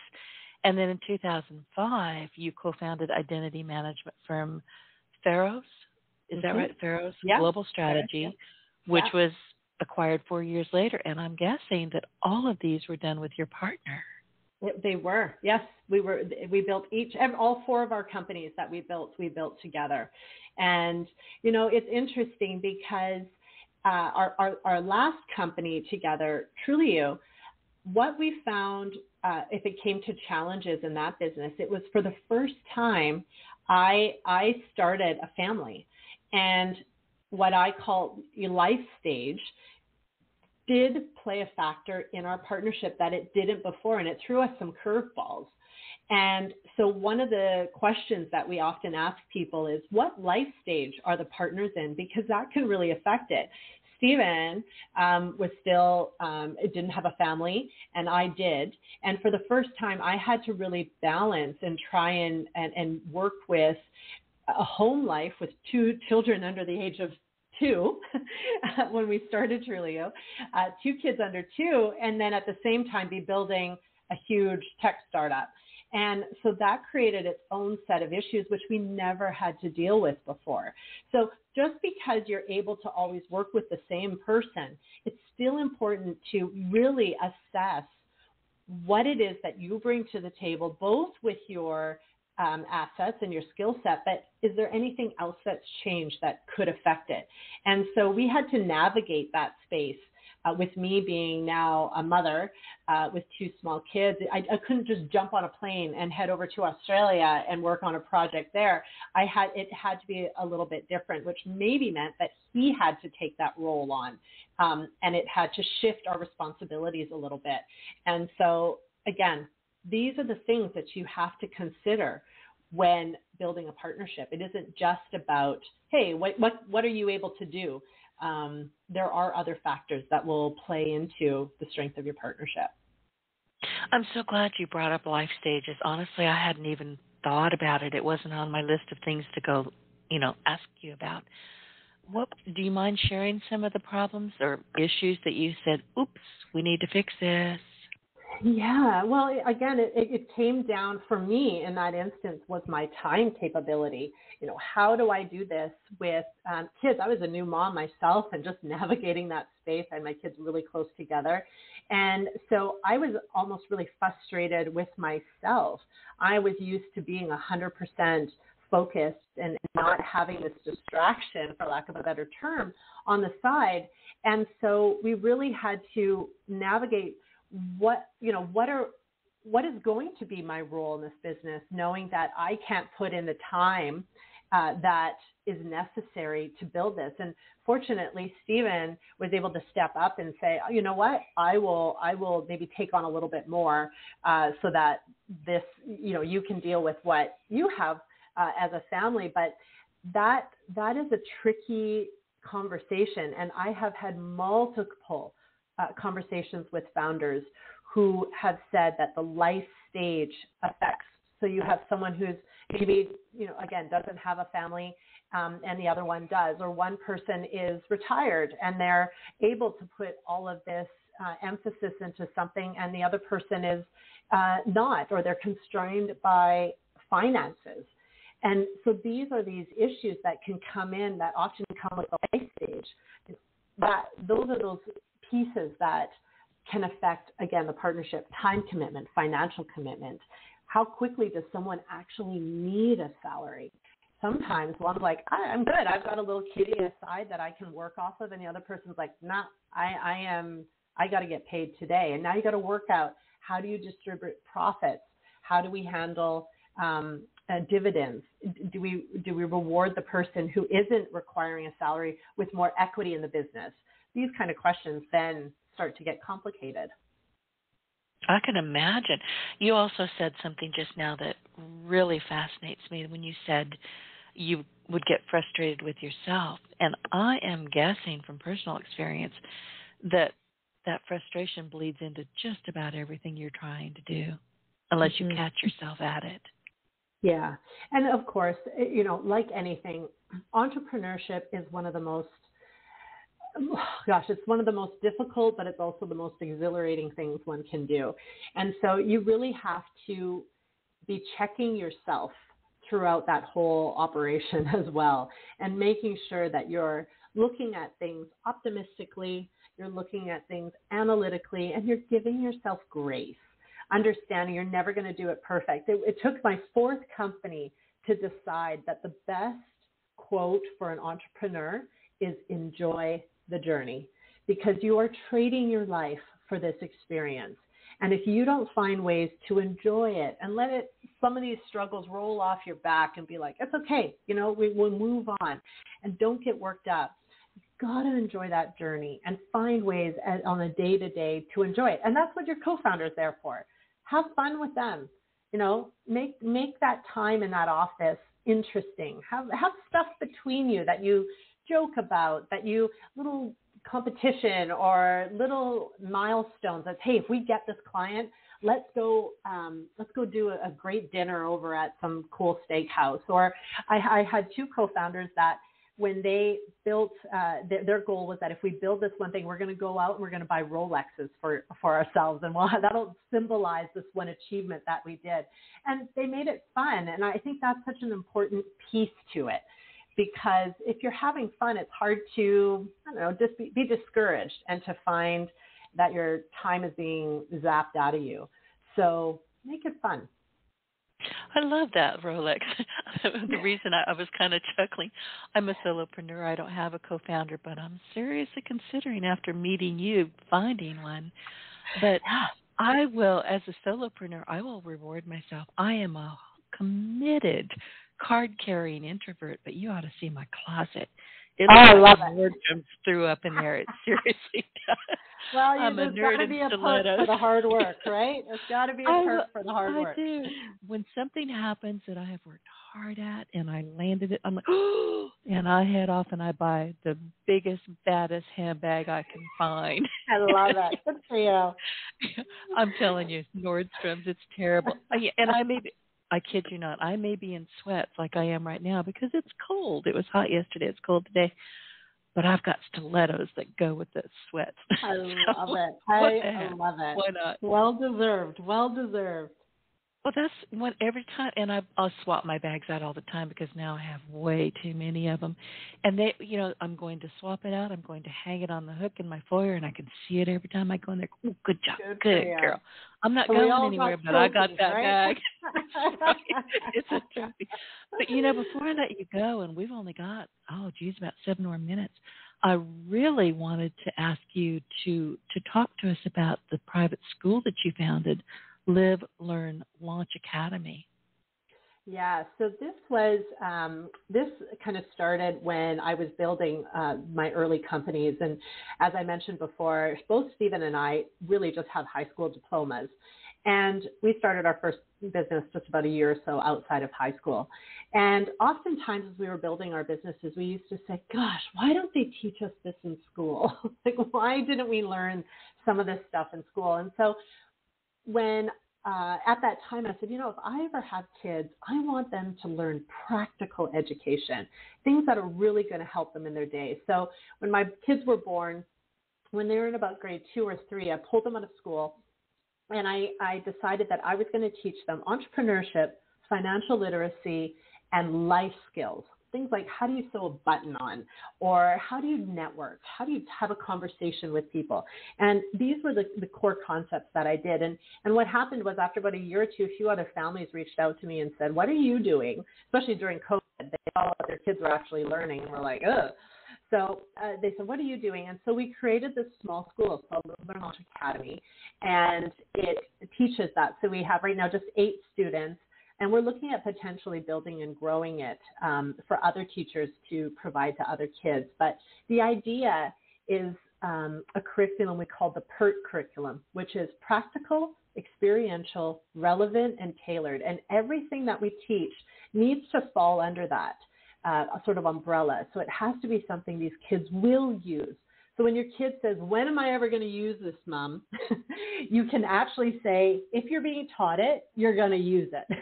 and then in 2005 you co-founded identity management firm Faro's. Is that right? Faro's Global Strategy, which was acquired 4 years later. And I'm guessing that all of these were done with your partner. They were. Yes, we were. We built all four of our companies that we built together. And, you know, it's interesting because our last company together, Trulioo, what we found if it came to challenges in that business, it was for the first time I started a family. And what I call life stage did play a factor in our partnership that it didn't before, and it threw us some curveballs. And so one of the questions that we often ask people is, what life stage are the partners in? Because that can really affect it. Steven was still, didn't have a family, and I did. And for the first time, I had to really balance and try and work with a home life with two children under the age of two when we started Trulioo, two kids under two, and then at the same time be building a huge tech startup. And so that created its own set of issues, which we never had to deal with before. So just because you're able to always work with the same person, it's still important to really assess what it is that you bring to the table, both with your assets and your skill set, but is there anything else that's changed that could affect it? And so we had to navigate that space. With me being now a mother with two small kids, I couldn't just jump on a plane and head over to Australia and work on a project there. It had to be a little bit different, which maybe meant that he had to take that role on, and it had to shift our responsibilities a little bit. And so, again, these are the things that you have to consider when building a partnership. It isn't just about, hey, what are you able to do? There are other factors that will play into the strength of your partnership. I'm so glad you brought up life stages. Honestly, I hadn't even thought about it. It wasn't on my list of things to go, ask you about. Do you mind sharing some of the problems or issues that you said, oops, we need to fix this? Yeah, well, again, it came down for me in that instance was my time capability. How do I do this with kids? I was a new mom myself and just navigating that space. I had my kids really close together. And so I was almost really frustrated with myself. I was used to being 100% focused and not having this distraction, for lack of a better term, on the side. And so we really had to navigate what is going to be my role in this business, knowing that I can't put in the time that is necessary to build this. And fortunately, Steven was able to step up and say, oh, you know what, I will maybe take on a little bit more so that this, you can deal with what you have as a family. But that is a tricky conversation. And I have had multiple conversations with founders who have said that the life stage affects. So you have someone who's maybe, again, doesn't have a family and the other one does, or one person is retired and they're able to put all of this emphasis into something and the other person is not, or they're constrained by finances. And so these are these issues that can come in that often come with the life stage. Those are those pieces that can affect, again, the partnership, time commitment, financial commitment. How quickly does someone actually need a salary? Sometimes one's like, I'm good. I've got a little kitty aside that I can work off of. And the other person's like, nah, I got to get paid today. And now you got to work out, how do you distribute profits? How do we handle dividends? Do we reward the person who isn't requiring a salary with more equity in the business? These kind of questions then start to get complicated. I can imagine. You also said something just now that really fascinates me when you said you would get frustrated with yourself. And I am guessing from personal experience that that frustration bleeds into just about everything you're trying to do, unless you catch yourself at it. Yeah. And of course, you know, like anything, entrepreneurship is one of the most, it's one of the most difficult, but it's also the most exhilarating things one can do. And so you really have to be checking yourself throughout that whole operation as well, and making sure that you're looking at things optimistically, you're looking at things analytically, and you're giving yourself grace, understanding you're never going to do it perfect. It took my fourth company to decide that the best quote for an entrepreneur is enjoy the journey, because you are trading your life for this experience. And if you don't find ways to enjoy it and let it, some of these struggles roll off your back and be like, it's okay, you know, we'll move on, and don't get worked up. You've got to enjoy that journey and find ways on a day-to-day to enjoy it. And that's what your co-founder's there for. Have fun with them, you know, make that time in that office interesting. Have stuff between you that you joke about, that you little competition or little milestones. That's, hey, if we get this client, let's go do a great dinner over at some cool steakhouse. Or I had two co-founders that when they built, their goal was that if we build this one thing, we're going to go out and we're going to buy Rolexes for ourselves. And that'll symbolize this one achievement that we did. And they made it fun. And I think that's such an important piece to it, because if you're having fun, it's hard to, just be discouraged and to find that your time is being zapped out of you. So make it fun. I love that, Rolex. The reason I was kind of chuckling, I'm a solopreneur. I don't have a co-founder, but I'm seriously considering, after meeting you, finding one. But I will, as a solopreneur, I will reward myself. I am a committed card-carrying introvert, but you ought to see my closet. It I love it. Word jumps threw up in there. It seriously does. Well, you've got to be a perk for the hard work, right? It's got to be a perk for the hard work. I do. When something happens that I have worked hard at and I landed it, I'm like, oh, and I head off and I buy the biggest, baddest handbag I can find. I love that. Good for you. I'm telling you, Nordstrom's, it's terrible. And I kid you not, I may be in sweats like I am right now because it's cold. It was hot yesterday. It's cold today. But I've got stilettos that go with the sweats. I love it. I love it. Why not? Well deserved. Well, that's what every time. And I'll swap my bags out all the time because now I have way too many of them. And they, you know, I'm going to swap it out. I'm going to hang it on the hook in my foyer, and I can see it every time I go in there. Oh, good job. Good girl. I'm not going anywhere, but I got that bag. It's a trophy. But, you know, before I let you go, and we've only got, about 7 more minutes, I really wanted to ask you to talk to us about the private school that you founded, Live Learn Launch Academy. Yeah, so this was, this kind of started when I was building my early companies. And as I mentioned before, both Steven and I really just have high school diplomas. And we started our first business just about a year or so outside of high school. And oftentimes as we were building our businesses, we used to say, gosh, why don't they teach us this in school? Like, why didn't we learn some of this stuff in school? And so when at that time, I said, you know, if I ever have kids, I want them to learn practical education, things that are really going to help them in their day. So when my kids were born, when they were in about grade 2 or 3, I pulled them out of school, and I decided that I was going to teach them entrepreneurship, financial literacy, and life skills. Things like, how do you sew a button on, or how do you network? How do you have a conversation with people? And these were the core concepts that I did. And what happened was, after about a year or two, a few other families reached out to me and said, what are you doing? Especially during COVID, they saw that their kids were actually learning and were like, ugh. So they said, what are you doing? And so we created this small school called Live Learn Launch Academy, and it teaches that. So we have right now just 8 students. And we're looking at potentially building and growing it for other teachers to provide to other kids. But the idea is a curriculum we call the PERT curriculum, which is practical, experiential, relevant, and tailored. And everything that we teach needs to fall under that sort of umbrella. So it has to be something these kids will use. So when your kid says, when am I ever going to use this, Mom? You can actually say, if you're being taught it, you're going to use it.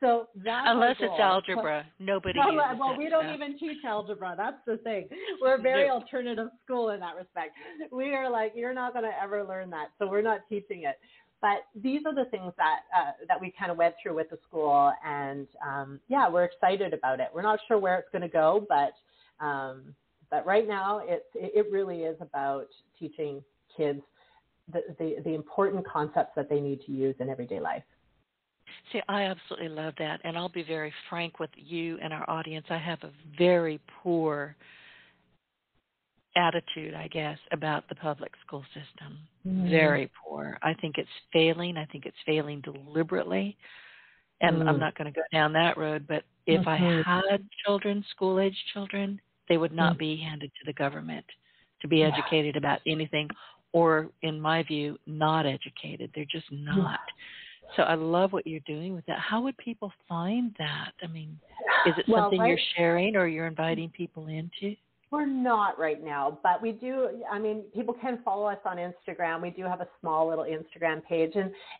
So that's unless it's algebra. Nobody uses it. Well, we don't even teach algebra. That's the thing. We're a very alternative school in that respect. We are like, you're not going to ever learn that. So we're not teaching it. But these are the things that that we kind of went through with the school. And, yeah, we're excited about it. We're not sure where it's going to go, but right now, it really is about teaching kids the important concepts that they need to use in everyday life. See, I absolutely love that. And I'll be very frank with you and our audience. I have a very poor attitude, I guess, about the public school system. Mm. Very poor. I think it's failing. I think it's failing deliberately. And I'm not going to go down that road. But if I had children, school-age children, they would not be handed to the government to be educated about anything, or, in my view, not educated. They're just not. So I love what you're doing with that. How would people find that? I mean, is it something you're sharing or you're inviting people into? We're not right now, but we do. I mean, people can follow us on Instagram. We do have a small little Instagram page,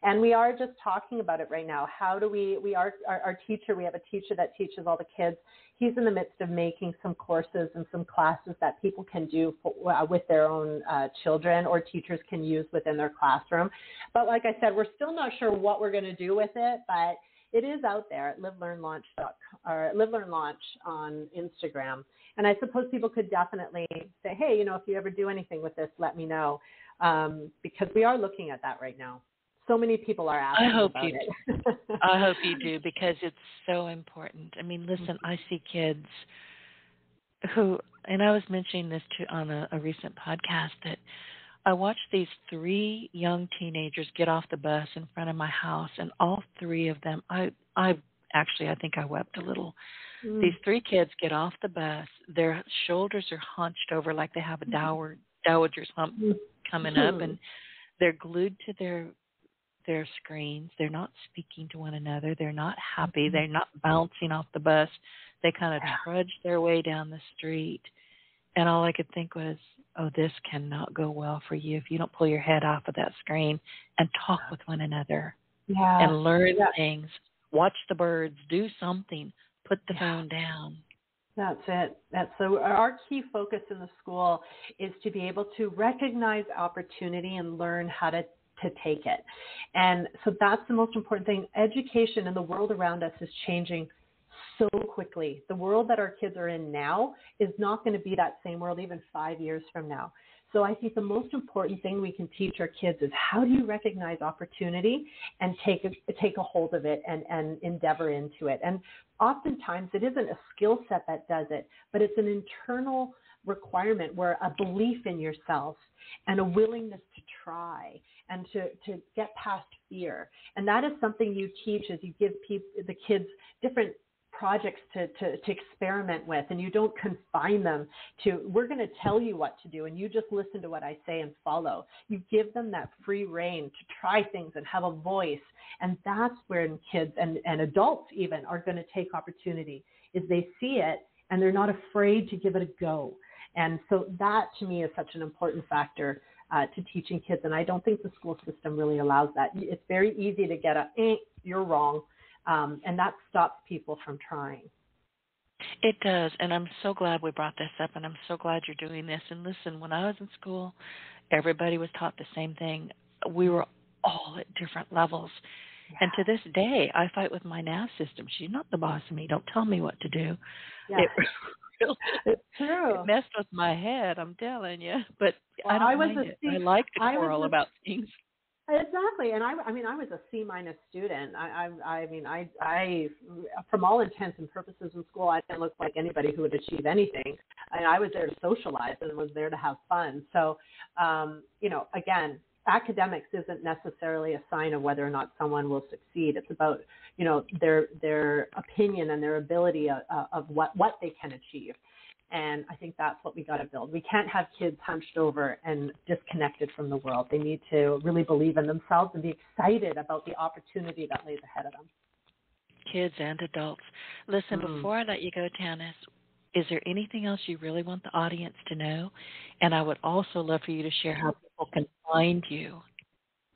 and we are just talking about it right now. How do we are our teacher, we have a teacher that teaches all the kids. He's in the midst of making some courses and some classes that people can do for, with their own children, or teachers can use within their classroom. But like I said, we're still not sure what we're going to do with it, but it is out there at Live Learn Launch on Instagram. And I suppose people could definitely say, hey, you know, if you ever do anything with this, let me know, because we are looking at that right now. So many people are asking about it. I hope you do, because it's so important. I mean, listen, I see kids who, and I was mentioning this on a recent podcast, that I watched these three young teenagers get off the bus in front of my house, and all three of them, I think I wept a little. Mm. These three kids get off the bus. Their shoulders are hunched over like they have a dowager's hump coming up, and they're glued to their screens. They're not speaking to one another. They're not happy. They're not bouncing off the bus. They kind of trudge their way down the street. And all I could think was, oh, this cannot go well for you if you don't pull your head off of that screen and talk with one another and learn things, watch the birds, do something, put the phone down. That's it. So our key focus in the school is to be able to recognize opportunity and learn how to take it. And so that's the most important thing. Education and the world around us is changing so quickly. The world that our kids are in now is not going to be that same world even 5 years from now. So I think the most important thing we can teach our kids is how do you recognize opportunity and take a hold of it and endeavor into it. And oftentimes it isn't a skill set that does it, but it's an internal requirement where a belief in yourself and a willingness to try and to get past fear. And that is something you teach as you give the kids different projects to experiment with, and you don't confine them to, we're going to tell you what to do and you just listen to what I say and follow. You give them that free rein to try things and have a voice. And that's where kids and adults even are going to take opportunity, is they see it and they're not afraid to give it a go. And so that to me is such an important factor to teaching kids. And I don't think the school system really allows that. It's very easy to get you're wrong. And that stops people from trying. It does, and I'm so glad we brought this up, and I'm so glad you're doing this. And listen, when I was in school, everybody was taught the same thing. We were all at different levels. Yeah. And to this day, I fight with my NAS system. She's not the boss of me. Don't tell me what to do. Yeah. It's true. It messed with my head, I'm telling you. But well, I like to quarrel about things. Exactly. And I was a C- student. I mean, from all intents and purposes in school, I didn't look like anybody who would achieve anything. And I was there to socialize and was there to have fun. So, you know, again, academics isn't necessarily a sign of whether or not someone will succeed. It's about, you know, their opinion and their ability of what they can achieve. And I think that's what we got to build. We can't have kids hunched over and disconnected from the world. They need to really believe in themselves and be excited about the opportunity that lays ahead of them. Kids and adults. Listen, before I let you go, Tanis, is there anything else you really want the audience to know? And I would also love for you to share how people can find you.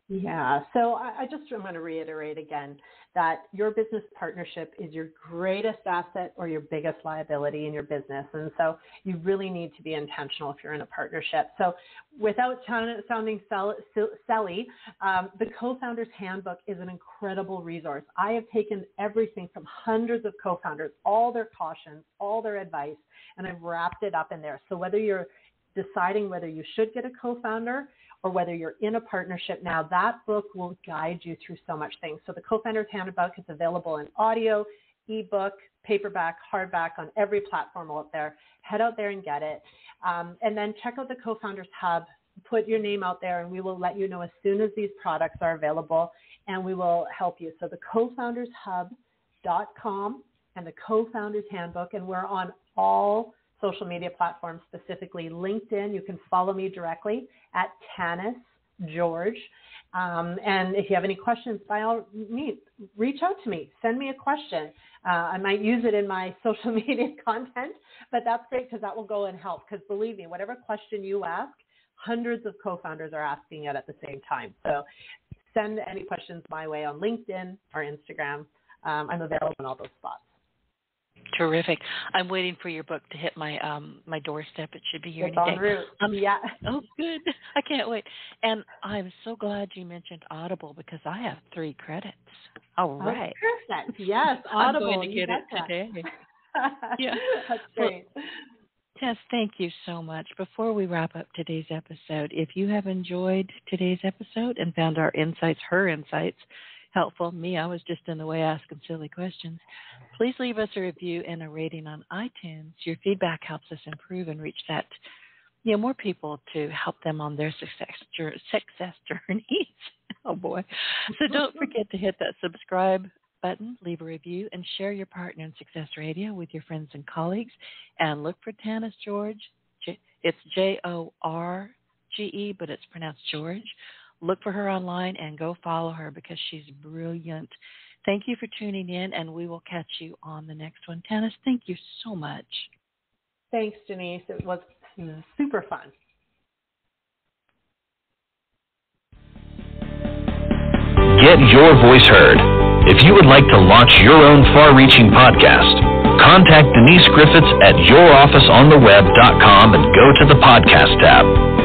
Yeah, so I just want to reiterate again that your business partnership is your greatest asset or your biggest liability in your business. And so you really need to be intentional if you're in a partnership. So without sounding silly, the Co-Founders Handbook is an incredible resource. I have taken everything from hundreds of co-founders, all their cautions, all their advice, and I've wrapped it up in there. So whether you're deciding whether you should get a co-founder or whether you're in a partnership now, that book will guide you through so much things. So the Co-Founders Handbook is available in audio, ebook, paperback, hardback on every platform out there. Head out there and get it. And then check out the Co-Founders Hub. Put your name out there and we will let you know as soon as these products are available and we will help you. So the cofoundershub.com and the Co-Founders Handbook, and we're on all social media platforms, specifically LinkedIn. You can follow me directly at Tanis Jorge. And if you have any questions, by all means, reach out to me. Send me a question. I might use it in my social media content, but that's great because that will go and help. Because believe me, whatever question you ask, hundreds of co-founders are asking it at the same time. So send any questions my way on LinkedIn or Instagram. I'm available in all those spots. Terrific. I'm waiting for your book to hit my my doorstep. It should be here today. Yeah. Oh, good. I can't wait. And I'm so glad you mentioned Audible because I have 3 credits. All right. Oh, perfect. Yes, Audible. I'm going to get it today. Yeah. That's great. Well, Tess, thank you so much. Before we wrap up today's episode, if you have enjoyed today's episode and found our insights, her insights, helpful. Me, I was just in the way asking silly questions. Please leave us a review and a rating on iTunes. Your feedback helps us improve and reach that, more people to help them on their success journeys. Oh boy. So don't forget to hit that subscribe button, leave a review, and share your partner in Success Radio with your friends and colleagues. And look for Tanis Jorge. It's Jorge, but it's pronounced George. Look for her online and go follow her because she's brilliant. Thank you for tuning in, and we will catch you on the next one. Tanis, thank you so much. Thanks, Denise. It was super fun. Get your voice heard. If you would like to launch your own far-reaching podcast, contact Denise Griffitts at yourofficeontheweb.com and go to the podcast tab.